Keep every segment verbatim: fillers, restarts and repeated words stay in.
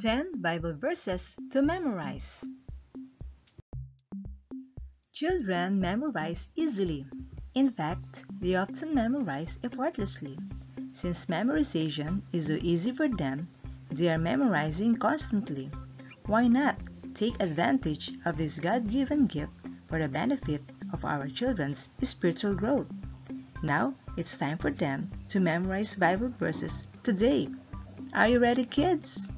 ten Bible verses to memorize. Children memorize easily. In fact, they often memorize effortlessly. Since memorization is so easy for them, they are memorizing constantly. Why not take advantage of this God-given gift for the benefit of our children's spiritual growth? Now, it's time for them to memorize Bible verses today. Are you ready, kids?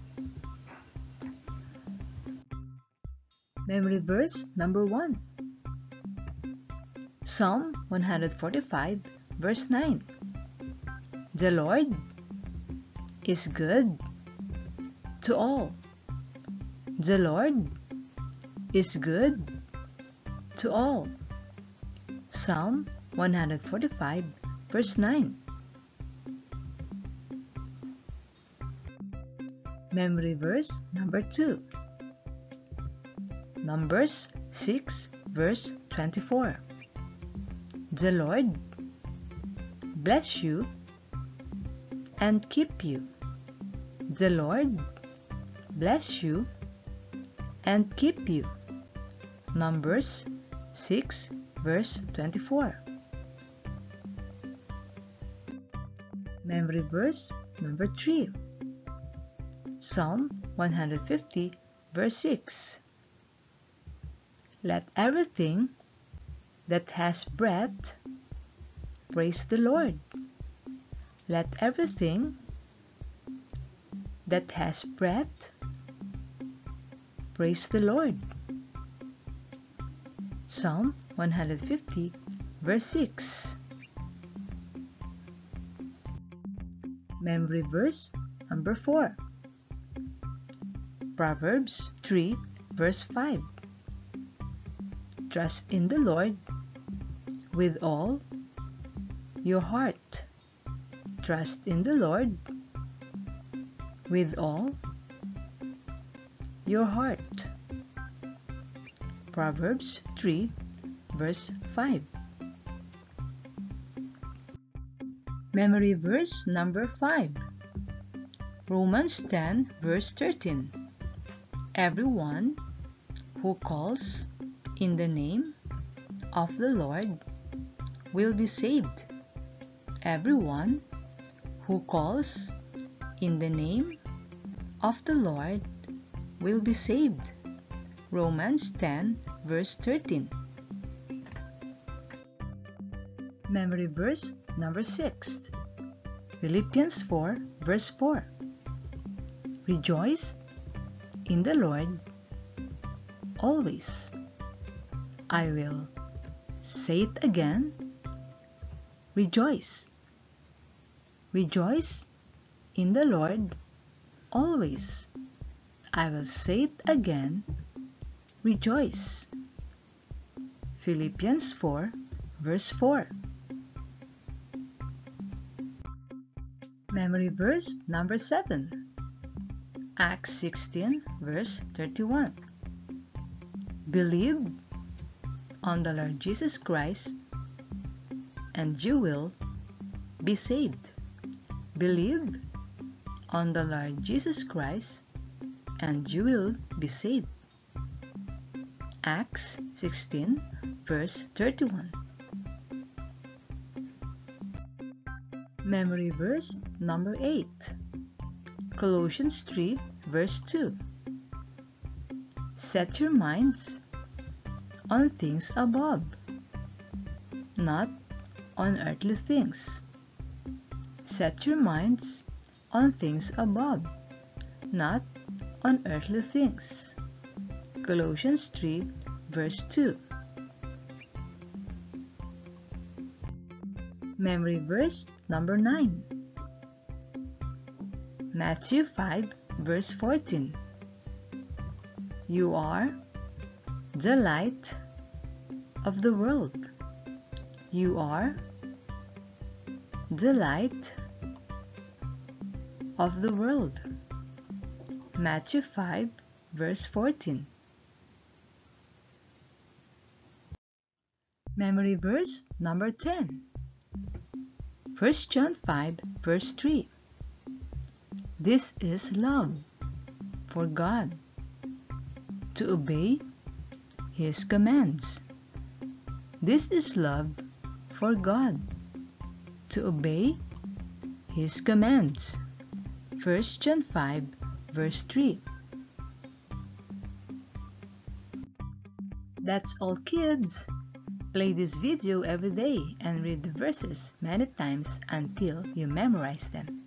Memory verse number one. Psalm one forty-five, verse nine. The Lord is good to all. The Lord is good to all. Psalm one forty-five, verse nine. Memory verse number two. Numbers six, verse twenty-four. The Lord bless you and keep you. The Lord bless you and keep you. Numbers six, verse twenty-four. Memory verse number three. Psalm one fifty, verse six. Let everything that has breath praise the Lord. Let everything that has breath praise the Lord. Psalm one fifty, verse six. Memory verse number four. Proverbs three, verse five. Trust in the Lord with all your heart. Trust in the Lord with all your heart. Proverbs three, verse five. Memory verse number five. Romans ten, verse thirteen. Everyone who calls in the name of the Lord will be saved. Everyone who calls in the name of the Lord will be saved. Romans ten, verse thirteen. Memory verse number six. Philippians four, verse four. Rejoice in the Lord always. I will say it again. Rejoice. Rejoice in the Lord always. I will say it again. Rejoice. Philippians four, verse four. Memory verse number seven. Acts sixteen, verse thirty-one. Believe on the Lord Jesus Christ, and you will be saved. Believe on the Lord Jesus Christ, and you will be saved. Acts sixteen, verse thirty-one. Memory verse number eight. Colossians three, verse two. Set your minds on things above, not on earthly things. Set your minds on things above, not on earthly things. Colossians three, verse two. Memory verse number nine. Matthew five, verse fourteen. You are the light of the world. You are the light of the world. Matthew five, verse fourteen. Memory verse number ten. First John five, verse three. This is love. for God, to obey His commands. This is love for God, to obey His commands. First John five, verse three. That's all, kids. Play this video every day and read the verses many times until you memorize them.